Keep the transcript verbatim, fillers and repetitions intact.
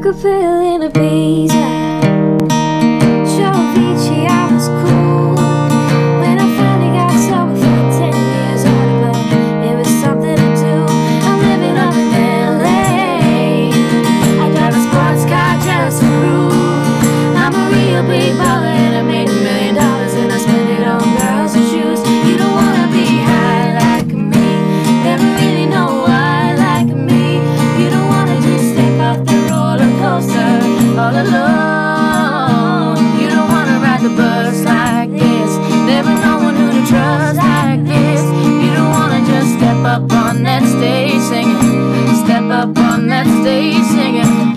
took a pill in Ibiza. Show I was cool when I finally got sober for ten years older, but it was something to do. I'm living up in L A. I drive a sports car, jealous and rude. I'm a real big baller and I made a million dollars and I spent it on girls and shoes. You don't wanna be high like me. Never really know why like me. You don't wanna just step off the roller coaster all alone. Up on that stage singing, step up on that stage singing.